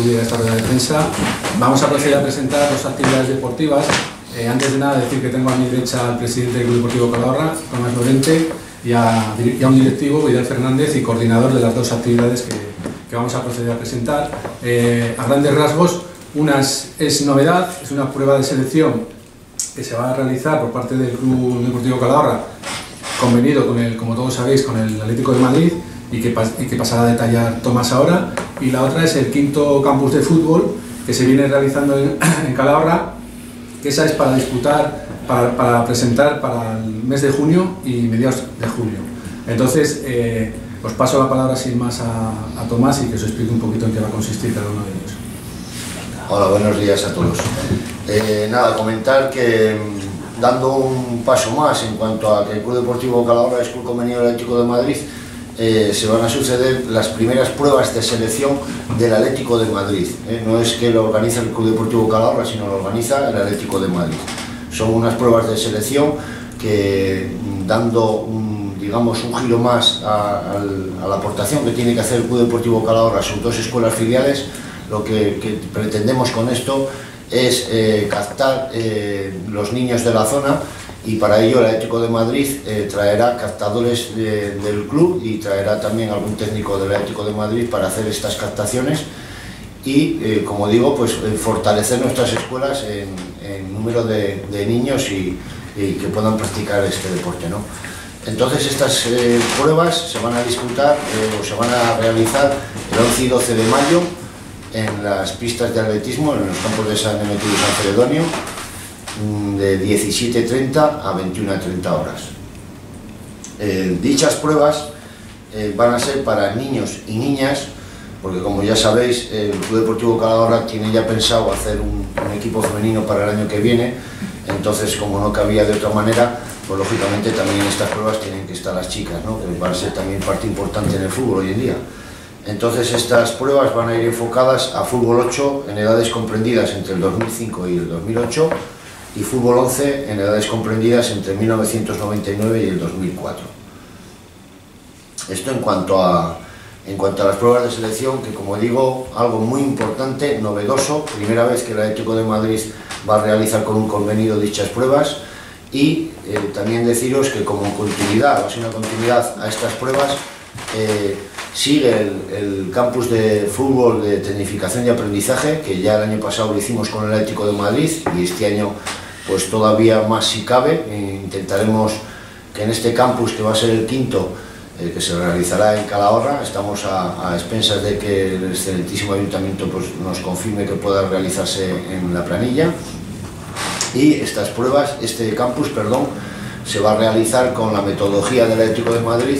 acudir a esta rueda de prensa. Vamos a proceder a presentar las actividades deportivas. Antes de nada, decir que tengo a mi derecha al presidente del Club Deportivo Calahorra, Tomás Lorente, y a un directivo, Vidal Fernández, y coordinador de las dos actividades que vamos a proceder a presentar. A grandes rasgos, una es novedad, es una prueba de selección que se va a realizar por parte del Club Deportivo Calahorra, convenido con el, como todos sabéis, con el Atlético de Madrid, y que pasará a detallar Tomás ahora. Y la otra es el quinto campus de fútbol que se viene realizando en Calahorra, que esa es para disputar, para presentar para el mes de junio y mediados de julio. Entonces, os paso la palabra sin más a Tomás y que os explique un poquito en qué va a consistir cada uno de ellos. Hola, buenos días a todos. Nada, comentar que dando un paso más en cuanto a que el Club Deportivo Calahorra es club convenido del Atlético de Madrid, se van a suceder las primeras pruebas de selección del Atlético de Madrid. No es que lo organiza el Club Deportivo Calahorra, sino lo organiza el Atlético de Madrid. Son unas pruebas de selección que, dando un giro más a la aportación que tiene que hacer el Club Deportivo Calahorra, sus dos escuelas filiales, lo que pretendemos con esto es captar los niños de la zona, y para ello el Atlético de Madrid traerá captadores del club y traerá también algún técnico del Atlético de Madrid para hacer estas captaciones y, como digo, pues fortalecer nuestras escuelas en número de niños y que puedan practicar este deporte, ¿no? Entonces estas pruebas se van a disputar o se van a realizar el 11 y 12 de mayo en las pistas de atletismo, en los campos de San Emeterio y San Ceredonio, de 17:30 a 21:30 horas. Dichas pruebas van a ser para niños y niñas, porque como ya sabéis, el Club Deportivo Calahorra tiene ya pensado hacer un equipo femenino para el año que viene. Entonces, como no cabía de otra manera, pues lógicamente también en estas pruebas tienen que estar las chicas, ¿no? Que van a ser también parte importante en el fútbol hoy en día. Entonces estas pruebas van a ir enfocadas a fútbol 8 en edades comprendidas entre el 2005 y el 2008, y fútbol 11 en edades comprendidas entre 1999 y el 2004. Esto en cuanto a las pruebas de selección, que como digo, algo muy importante, novedoso, primera vez que el Atlético de Madrid va a realizar con un convenido dichas pruebas, y también deciros que como continuidad, o sea, una continuidad a estas pruebas, sigue el campus de fútbol de tecnificación y aprendizaje, que ya el año pasado lo hicimos con el Atlético de Madrid, y este año pues todavía más si cabe. Intentaremos que en este campus, que va a ser el quinto, que se realizará en Calahorra, estamos a expensas de que el excelentísimo ayuntamiento pues nos confirme que pueda realizarse en la planilla, y estas pruebas, este campus, perdón, se va a realizar con la metodología del Atlético de Madrid,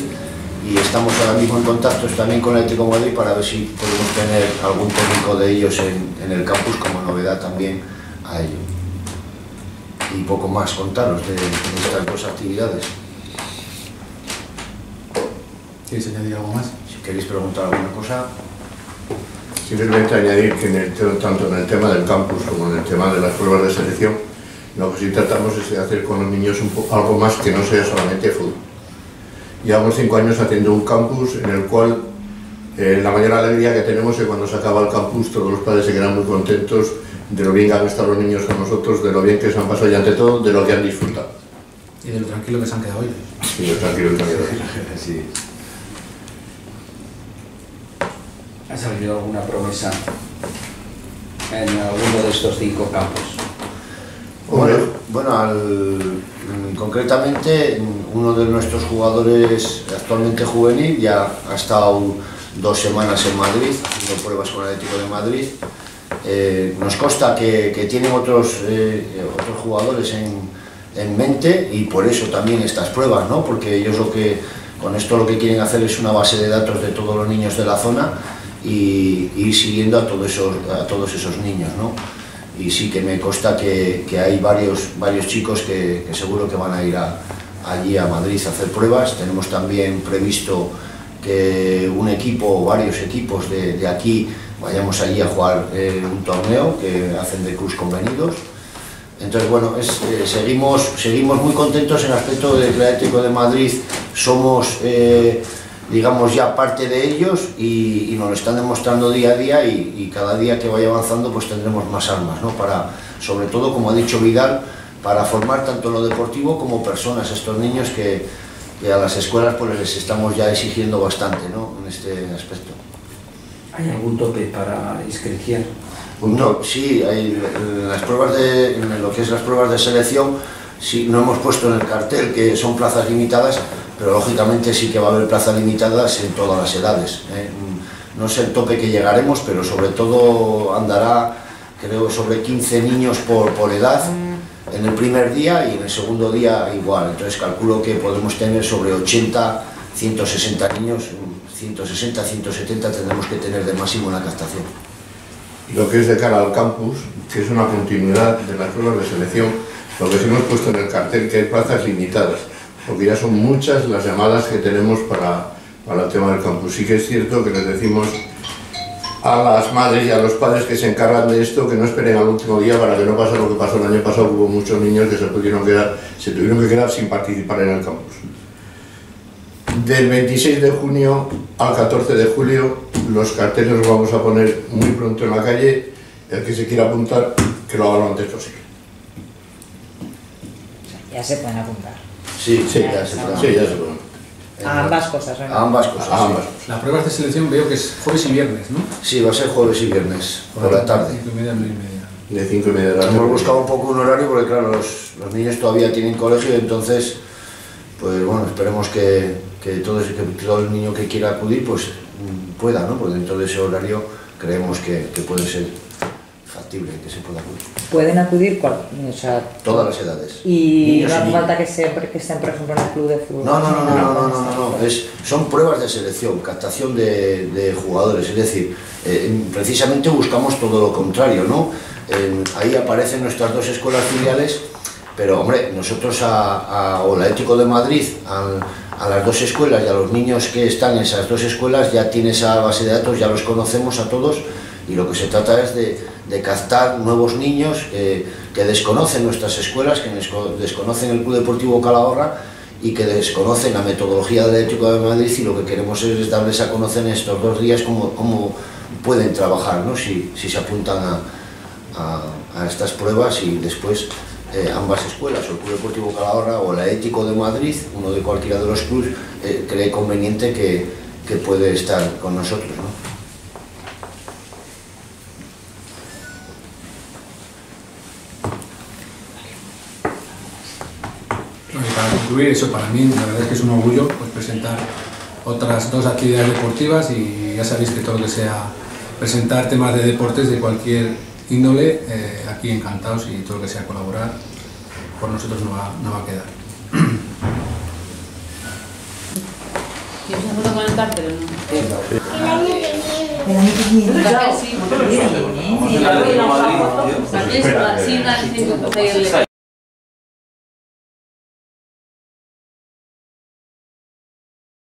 y estamos ahora mismo en contacto también con el Atlético de Madrid para ver si podemos tener algún técnico de ellos en el campus como novedad también a ello. Y poco más contaros de estas dos actividades. ¿Quieres añadir algo más? Si queréis preguntar alguna cosa. Simplemente añadir que tanto en el tema del campus como en el tema de las pruebas de selección, lo que sí tratamos es de hacer con los niños algo más que no sea solamente fútbol. Llevamos 5 años haciendo un campus en el cual la mayor alegría que tenemos es cuando se acaba el campus, todos los padres se quedan muy contentos de lo bien que han estado los niños con nosotros, de lo bien que se han pasado y ante todo de lo que han disfrutado. Y de lo tranquilo que se han quedado hoy. Y de lo tranquilo que se han quedado hoy. Sí. ¿Ha salido alguna promesa en alguno de estos 5 campos? Bueno, concretamente uno de nuestros jugadores actualmente juvenil ya ha estado 2 semanas en Madrid haciendo pruebas con el Atlético de Madrid. Nos consta que tienen otros jugadores en mente, y por eso también estas pruebas, ¿no? Porque ellos con esto lo que quieren hacer es una base de datos de todos los niños de la zona y ir siguiendo a todos esos niños, ¿no? Y sí que me consta que hay varios chicos que seguro que van a ir allí a Madrid a hacer pruebas. Tenemos también previsto que un equipo o varios equipos de aquí vayamos allí a jugar un torneo que hacen de clubs convenidos. Entonces, bueno, seguimos muy contentos en el aspecto del Atlético de Madrid. Somos digamos, ya parte de ellos y nos lo están demostrando día a día y cada día que vaya avanzando pues tendremos más armas, ¿no? Para, sobre todo, como ha dicho Vidal, para formar tanto en lo deportivo como personas, estos niños que a las escuelas pues les estamos ya exigiendo bastante, ¿no? En este aspecto. ¿Hay algún tope para inscripción? No, sí, hay, en lo que es las pruebas de selección, sí, no hemos puesto en el cartel que son plazas limitadas, pero lógicamente sí que va a haber plazas limitadas en todas las edades, ¿eh? No sé el tope que llegaremos, pero sobre todo andará, creo, sobre 15 niños por edad en el primer día y en el segundo día igual. Entonces calculo que podemos tener sobre 80, 160 niños, 160, 170 tendremos que tener de máximo en la captación. Lo que es de cara al campus, que es una continuidad de las pruebas de selección, lo que sí hemos puesto en el cartel, que hay plazas limitadas, porque ya son muchas las llamadas que tenemos para el tema del campus. Sí que es cierto que les decimos a las madres y a los padres que se encargan de esto que no esperen al último día para que no pase lo que pasó el año pasado, hubo muchos niños que se tuvieron que quedar sin participar en el campus. Del 26 de junio al 14 de julio los carteles los vamos a poner muy pronto en la calle. El que se quiera apuntar, que lo haga lo antes posible. Ya se pueden apuntar. Sí, sí, ya se pueden. Sí, ya se pueden. A ambas cosas, ¿no? A ambas cosas, sí. Las pruebas de selección veo que es jueves y viernes, ¿no? Sí, va a ser jueves y viernes, por la tarde. De 5:30 a 9:30. Hemos buscado un poco un horario porque, claro, los niños todavía tienen colegio, entonces, pues bueno, esperemos que todo el niño que quiera acudir, pues pueda, ¿no? Porque dentro de ese horario creemos que puede ser factible, que se pueda acudir. ¿Pueden acudir todas las edades? ¿Y no hace falta que estén, por ejemplo, en el club de fútbol? No. Son pruebas de selección, captación de jugadores, es decir, precisamente buscamos todo lo contrario, ¿no? Ahí aparecen nuestras dos escuelas filiales, pero, hombre, nosotros al Atlético de Madrid, a las dos escuelas y a los niños que están en esas dos escuelas, ya tiene esa base de datos, ya los conocemos a todos, y lo que se trata es de captar nuevos niños que desconocen nuestras escuelas, que desconocen el Club Deportivo Calahorra y que desconocen la metodología del Atlético de Madrid, y lo que queremos es darles a conocer en estos dos días cómo pueden trabajar, ¿no? Si se apuntan a estas pruebas y después... ambas escuelas, o el Club Deportivo Calahorra o el Atlético de Madrid, uno de cualquiera de los clubes, cree conveniente que puede estar con nosotros, ¿no? Y para concluir, eso para mí, la verdad es que es un orgullo, pues, presentar otras dos actividades deportivas, y ya sabéis que todo lo que sea presentar temas de deportes de cualquier índole, aquí encantados, y todo lo que sea colaborar por nosotros no va a quedar. ¿Tienes un foto con el cartel o no? Sí.